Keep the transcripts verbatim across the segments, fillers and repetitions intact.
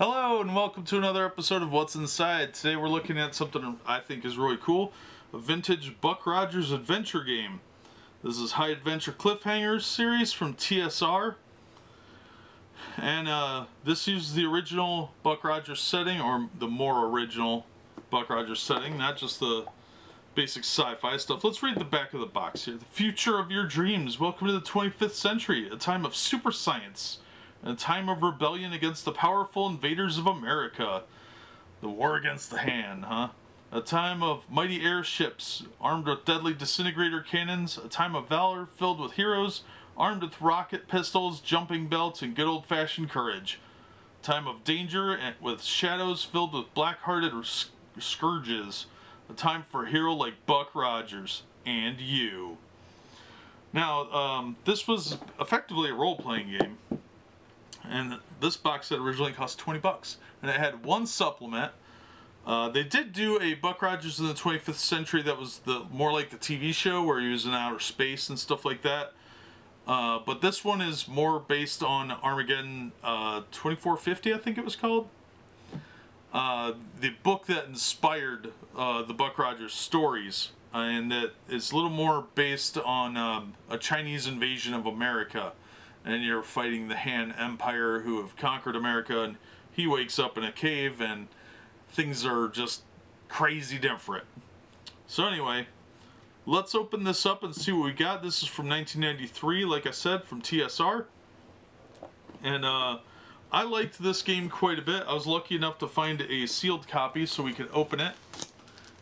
Hello and welcome to another episode of What's Inside. Today we're looking at something I think is really cool, a vintage Buck Rogers adventure game. This is High Adventure Cliffhangers series from T S R. And uh, this uses the original Buck Rogers setting, or the more original Buck Rogers setting, not just the basic sci-fi stuff. Let's read the back of the box here. The future of your dreams. Welcome to the twenty-fifth century, a time of super science. A time of rebellion against the powerful invaders of America. The war against the Han, huh? A time of mighty airships armed with deadly disintegrator cannons. A time of valor filled with heroes armed with rocket pistols, jumping belts, and good old-fashioned courage. A time of danger and with shadows filled with black-hearted scourges. A time for a hero like Buck Rogers and you. Now, um, this was effectively a role-playing game. And this box set originally cost twenty bucks, and it had one supplement. Uh, they did do a Buck Rogers in the twenty-fifth century that was the more like the T V show where he was in outer space and stuff like that. Uh, but this one is more based on Armageddon uh, twenty-four fifty, I think it was called. Uh, the book that inspired uh, the Buck Rogers stories, uh, and that is a little more based on um, a Chinese invasion of America. And you're fighting the Han Empire who have conquered America, and he wakes up in a cave and things are just crazy different. So anyway, let's open this up and see what we got. This is from nineteen ninety-three, like I said, from T S R. And uh, I liked this game quite a bit. I was lucky enough to find a sealed copy so we could open it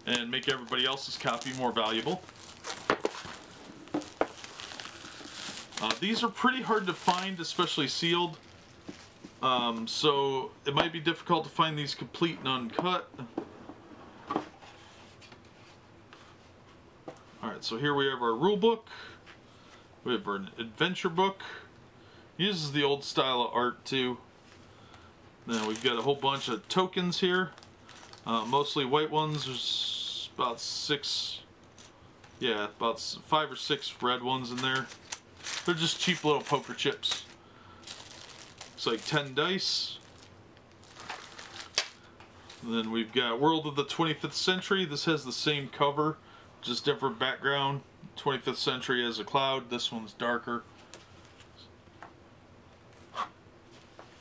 and make everybody else's copy more valuable. Uh, these are pretty hard to find, especially sealed, um, so it might be difficult to find these complete and uncut. Alright, so here we have our rule book, we have our adventure book, uses the old style of art too. Now we've got a whole bunch of tokens here, uh, mostly white ones. There's about six, yeah, about five or six red ones in there. They're just cheap little poker chips. It's like ten dice. And then we've got World of the twenty-fifth Century. This has the same cover, just different background. twenty-fifth Century has a cloud. This one's darker.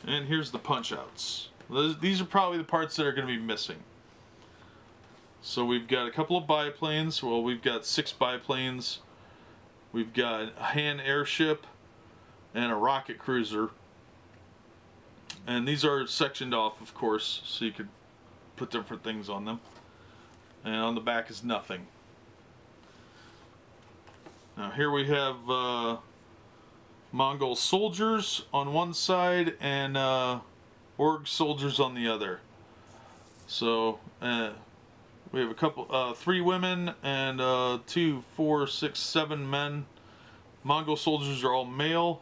And here's the punch-outs. These are probably the parts that are going to be missing. So we've got a couple of biplanes. Well, we've got six biplanes. We've got a Han airship and a rocket cruiser. And these are sectioned off, of course, so you could put different things on them. And on the back is nothing. Now here we have uh, Mongol soldiers on one side and uh, Orc soldiers on the other. So uh, we have a couple, uh, three women and uh, two, four, six, seven men. Mongol soldiers are all male.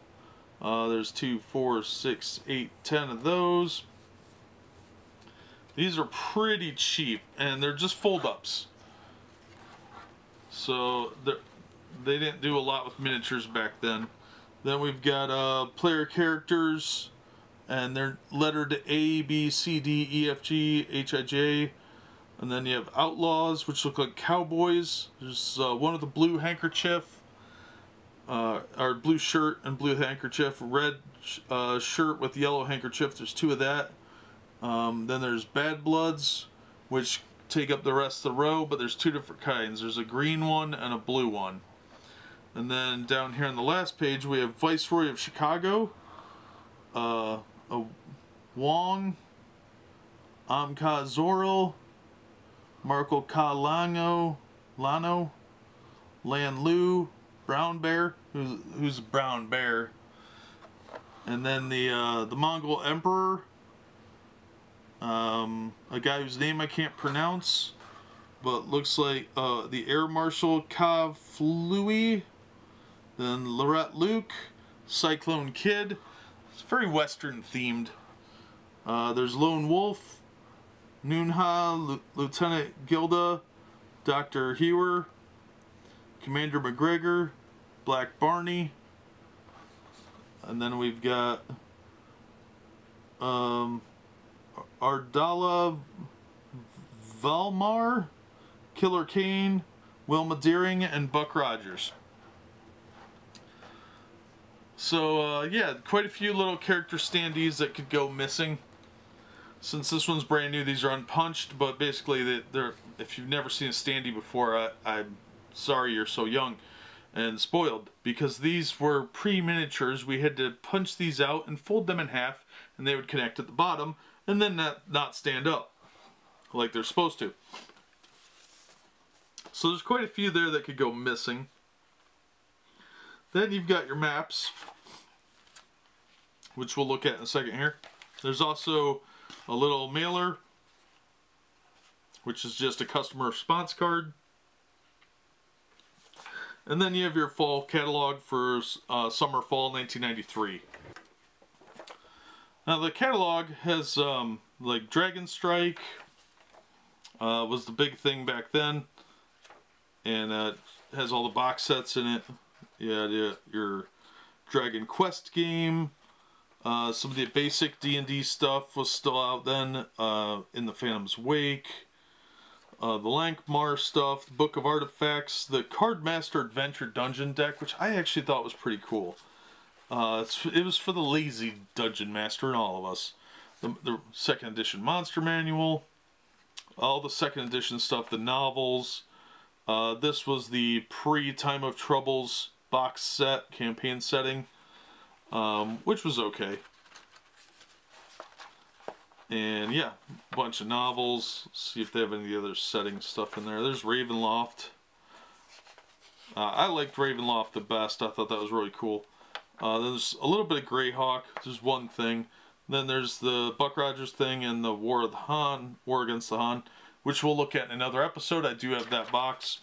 Uh, there's two, four, six, eight, ten of those. These are pretty cheap, and they're just fold-ups. So they didn't do a lot with miniatures back then. Then we've got uh, player characters, and they're lettered A, B, C, D, E, F, G, H, I, J. And then you have outlaws, which look like cowboys. There's uh, one with a blue handkerchief, uh, or blue shirt and blue handkerchief. Red sh uh, shirt with yellow handkerchief. There's two of that. Um, then there's bad bloods, which take up the rest of the row, but there's two different kinds. There's a green one and a blue one. And then down here on the last page, we have Viceroy of Chicago, uh, a Wong, Amkazoril, Marco Kalano, Lano, Lan Lu, Brown Bear, who's, who's Brown Bear, and then the uh, the Mongol Emperor, um, a guy whose name I can't pronounce, but looks like uh, the Air Marshal Kav Flui, then Lorette Luke, Cyclone Kid. It's very Western themed. Uh, there's Lone Wolf, Noonha, Lieutenant Gilda, Doctor Hewer, Commander McGregor, Black Barney, and then we've got um, Ardala Valmar, Killer Kane, Wilma Deering, and Buck Rogers. So, uh, yeah, quite a few little character standees that could go missing. Since this one's brand new, these are unpunched, but basically, they, they're, if you've never seen a standee before, I, I'm sorry you're so young and spoiled, because these were pre-miniatures. We had to punch these out and fold them in half, and they would connect at the bottom, and then not, not stand up like they're supposed to. So there's quite a few there that could go missing. Then you've got your maps, which we'll look at in a second here. There's also a little mailer, which is just a customer response card. And then you have your fall catalog for uh, summer fall nineteen ninety-three. Now the catalog has um, like Dragon Strike uh, was the big thing back then, and uh, it has all the box sets in it. Yeah, the, your Dragon Quest game, uh, some of the basic D and D stuff was still out then. Uh, In the Phantom's Wake, uh, the Lankmar stuff, the Book of Artifacts, the Cardmaster Adventure Dungeon deck, which I actually thought was pretty cool. Uh, it's, it was for the lazy Dungeon Master and all of us. The, the second edition Monster Manual, all the second edition stuff, the novels. Uh, this was the pre-Time of Troubles box set, campaign setting, um, which was okay. And yeah, a bunch of novels. See if they have any other setting stuff in there. There's Ravenloft. Uh, I liked Ravenloft the best. I thought that was really cool. Uh, there's a little bit of Greyhawk. There's one thing. Then there's the Buck Rogers thing and the War of the Han, War Against the Han, which we'll look at in another episode. I do have that box,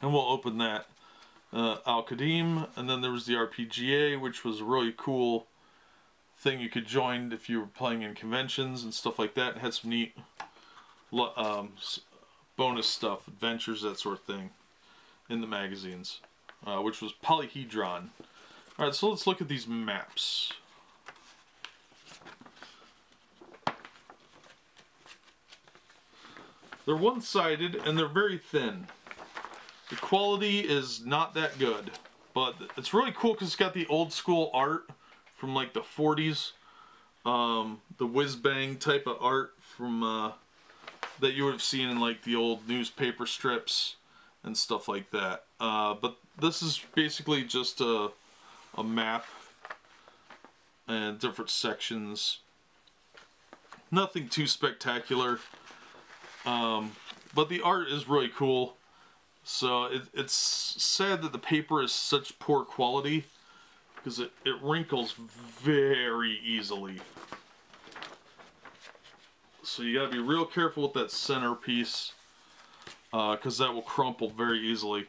and we'll open that. Uh, Al-Qadim, and then there was the R P G A, which was a really cool thing you could join if you were playing in conventions and stuff like that. It had some neat um, bonus stuff, adventures, that sort of thing, in the magazines, uh, which was Polyhedron. Alright, so let's look at these maps. They're one-sided, and they're very thin. The quality is not that good, but it's really cool because it's got the old-school art from, like, the forties. Um, the whiz-bang type of art from uh, that you would have seen in, like, the old newspaper strips and stuff like that. Uh, but this is basically just a, a map and different sections. Nothing too spectacular. Um, but the art is really cool, so it, it's sad that the paper is such poor quality because it, it wrinkles very easily. So you gotta be real careful with that centerpiece because uh, that will crumple very easily.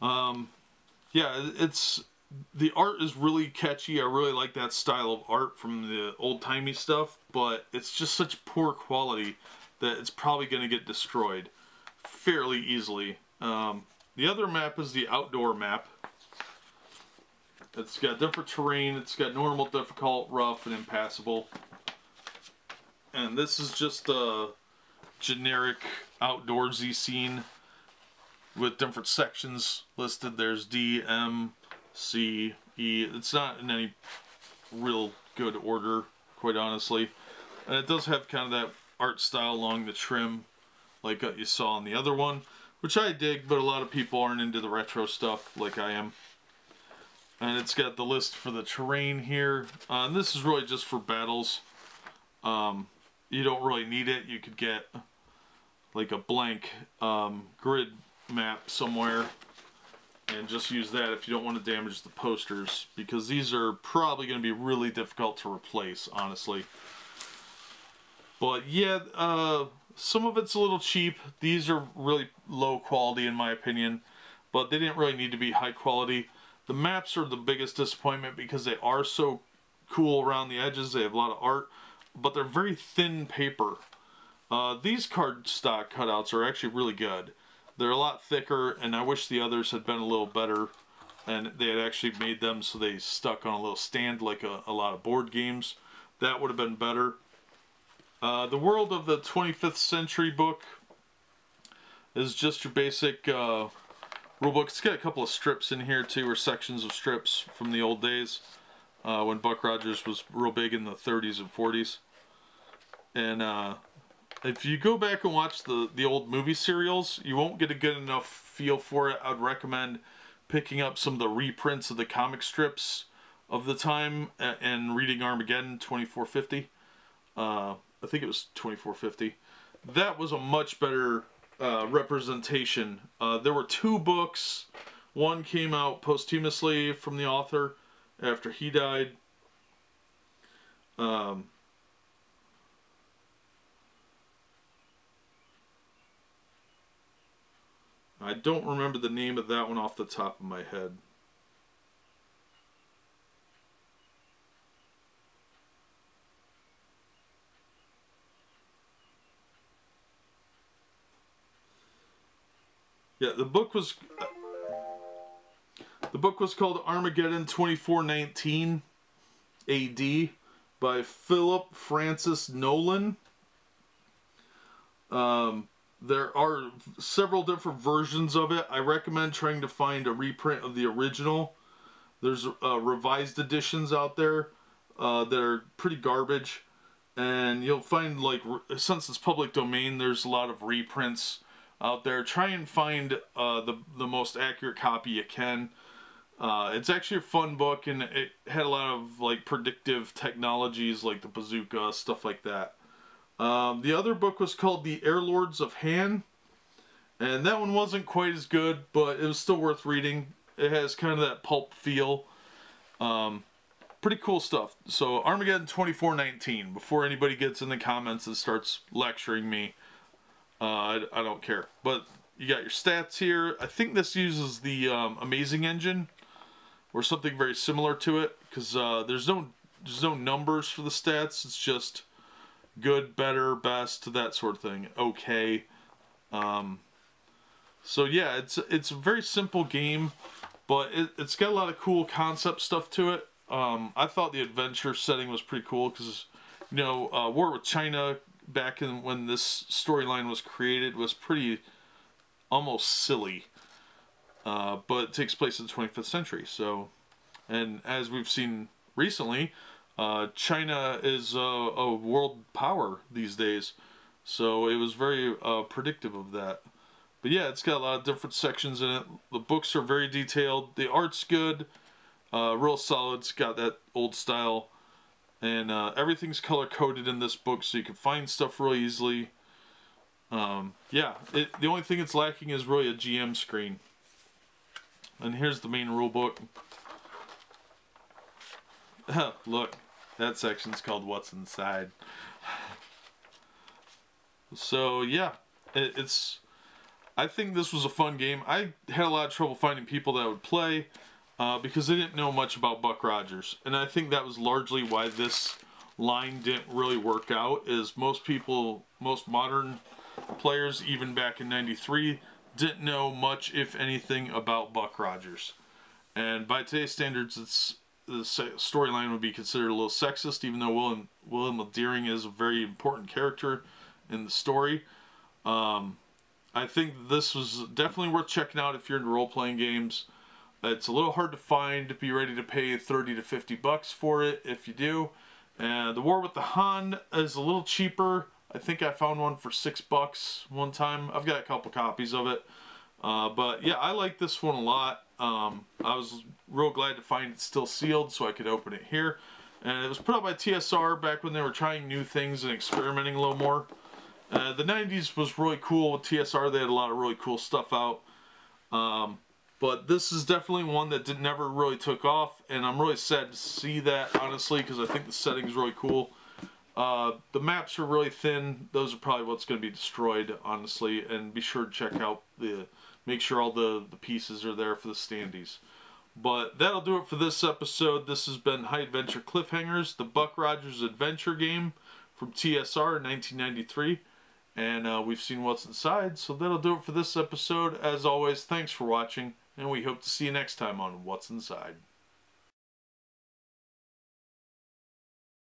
Um, yeah, it, it's the art is really catchy. I really like that style of art from the old-timey stuff, but it's just such poor quality that it's probably going to get destroyed fairly easily. Um, the other map is the outdoor map. It's got different terrain. It's got normal, difficult, rough, and impassable. And this is just a generic outdoorsy scene with different sections listed. There's D, M, C, E. It's not in any real good order, quite honestly. And it does have kind of that art style along the trim like what you saw on the other one, which I dig, but a lot of people aren't into the retro stuff like I am. And it's got the list for the terrain here, uh, and this is really just for battles. Um, you don't really need it. You could get like a blank um, grid map somewhere and just use that if you don't want to damage the posters, because these are probably going to be really difficult to replace, honestly. But yeah, uh, some of it's a little cheap. These are really low quality in my opinion, but they didn't really need to be high quality. The maps are the biggest disappointment because they are so cool around the edges. They have a lot of art, but they're very thin paper. Uh, these cardstock cutouts are actually really good. They're a lot thicker, and I wish the others had been a little better and they had actually made them so they stuck on a little stand like a, a lot of board games. That would have been better. Uh, the world of the twenty-fifth century book is just your basic uh, rule book. It's got a couple of strips in here too, or sections of strips from the old days uh, when Buck Rogers was real big in the thirties and forties. And uh, if you go back and watch the, the old movie serials, you won't get a good enough feel for it. I'd recommend picking up some of the reprints of the comic strips of the time and reading Armageddon twenty-four fifty. Uh, I think it was twenty-four fifty. That was a much better uh, representation. Uh, there were two books. One came out posthumously from the author after he died. Um, I don't remember the name of that one off the top of my head. Yeah, the book was uh, the book was called Armageddon twenty-four nineteen A D by Philip Francis Nolan. Um, there are several different versions of it. I recommend trying to find a reprint of the original. There's uh, revised editions out there uh, that are pretty garbage, and you'll find, like, since it's public domain, there's a lot of reprints out there. Try and find uh, the, the most accurate copy you can. Uh, it's actually a fun book, and it had a lot of, like, predictive technologies like the bazooka, stuff like that. Um, the other book was called The Air Lords of Han, and that one wasn't quite as good, but it was still worth reading. It has kind of that pulp feel. Um, pretty cool stuff. So Armageddon twenty-four nineteen, before anybody gets in the comments and starts lecturing me. Uh, I, I don't care. But you got your stats here. I think this uses the um, Amazing Engine or something very similar to it, because uh, there's no there's no numbers for the stats. It's just good, better, best, that sort of thing. Okay. Um, so yeah, it's it's a very simple game, but it, it's got a lot of cool concept stuff to it. Um, I thought the adventure setting was pretty cool because, you know, uh, war with China, back in when this storyline was created, was pretty almost silly, uh, but it takes place in the twenty-fifth century. So, and as we've seen recently, uh, China is a, a world power these days, so it was very uh, predictive of that. But yeah, it's got a lot of different sections in it. The books are very detailed. The art's good, uh, real solid. It's got that old style. And uh, everything's color-coded in this book, so you can find stuff really easily. Um, yeah, it, the only thing it's lacking is really a G M screen. And here's the main rule book. Look, that section's called What's Inside. So, yeah, it, it's... I think this was a fun game. I had a lot of trouble finding people that would play, Uh, because they didn't know much about Buck Rogers. And I think that was largely why this line didn't really work out, is most people, most modern players, even back in ninety-three, didn't know much, if anything, about Buck Rogers. And by today's standards, it's, the storyline would be considered a little sexist, even though William, Wilma Deering is a very important character in the story. Um, I think this was definitely worth checking out if you're into role-playing games. It's a little hard to find. Be ready to pay thirty to fifty bucks for it if you do. And uh, the War with the Han is a little cheaper. I think I found one for six bucks one time. I've got a couple copies of it. Uh, but yeah, I like this one a lot. Um, I was real glad to find it's still sealed so I could open it here. And it was put out by T S R back when they were trying new things and experimenting a little more. Uh, the nineties was really cool with T S R. They had a lot of really cool stuff out. Um, But this is definitely one that did, never really took off, and I'm really sad to see that, honestly, because I think the setting's really cool. Uh, the maps are really thin. Those are probably what's going to be destroyed, honestly. And be sure to check out the, make sure all the, the pieces are there for the standees. But that'll do it for this episode. This has been High Adventure Cliffhangers, the Buck Rogers adventure game from T S R in nineteen ninety-three. And uh, we've seen what's inside, so that'll do it for this episode. As always, thanks for watching. And we hope to see you next time on What's Inside.